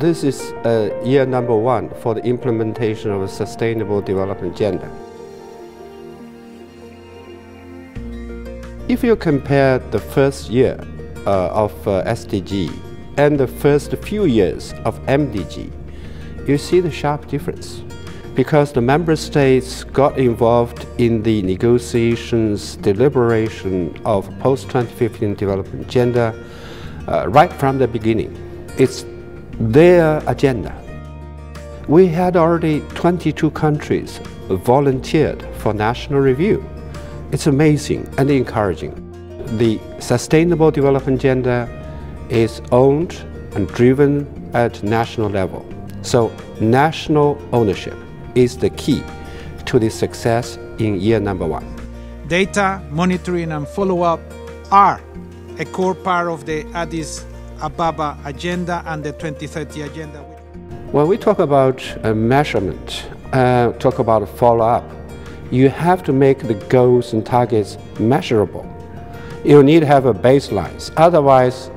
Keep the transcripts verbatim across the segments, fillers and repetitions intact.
This is uh, year number one for the implementation of a Sustainable Development Agenda. If you compare the first year uh, of uh, S D G and the first few years of M D G, you see the sharp difference, because the member states got involved in the negotiations, deliberation of post twenty fifteen development agenda uh, right from the beginning. It's their agenda. We had already twenty-two countries volunteered for national review. It's amazing and encouraging. The Sustainable Development Agenda is owned and driven at national level. So national ownership is the key to the success in year number one. Data, monitoring and follow-up are a core part of the Addis Ababa agenda and the twenty thirty agenda. When we talk about uh, measurement, uh, talk about follow-up, you have to make the goals and targets measurable. You need to have a baseline. Otherwise,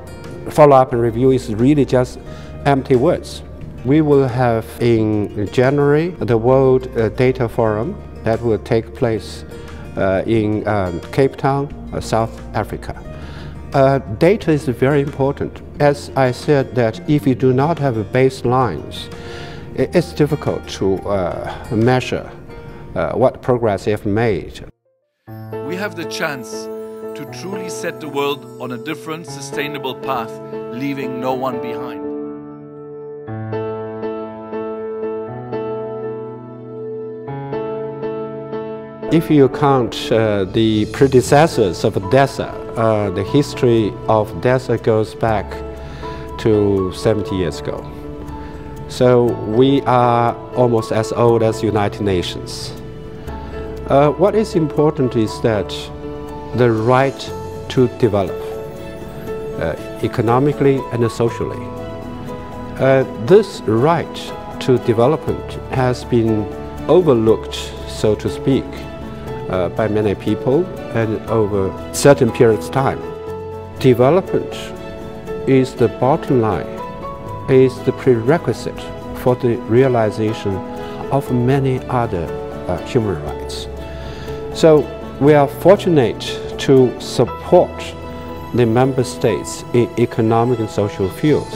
follow-up and review is really just empty words. We will have in January the World Data Forum that will take place uh, in um, Cape Town, uh, South Africa. Uh, data is very important. As I said, that if you do not have baselines, it's difficult to uh, measure uh, what progress you've made. We have the chance to truly set the world on a different, sustainable path, leaving no one behind. If you count uh, the predecessors of DESA, uh, the history of DESA goes back to seventy years ago. So we are almost as old as United Nations. Uh, what is important is that the right to develop uh, economically and socially. Uh, this right to development has been overlooked, so to speak, Uh, by many people and over certain periods of time. Development is the bottom line, is the prerequisite for the realization of many other uh, human rights. So we are fortunate to support the member states in economic and social fields.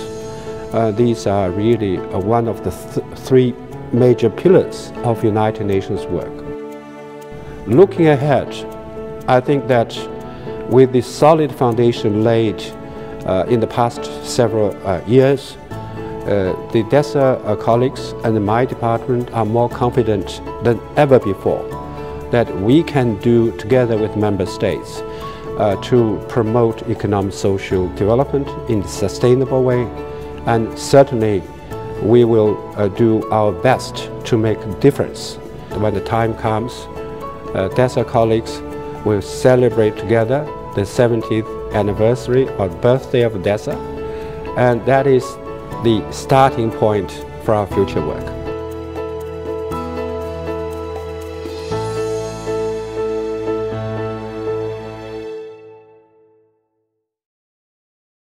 Uh, these are really uh, one of the th three major pillars of United Nations work. Looking ahead, I think that with the solid foundation laid uh, in the past several uh, years, uh, the DESA uh, colleagues and my department are more confident than ever before that we can do together with member states uh, to promote economic social development in a sustainable way, and certainly we will uh, do our best to make a difference when the time comes. Uh, DESA colleagues will celebrate together the seventieth anniversary or birthday of DESA, and that is the starting point for our future work.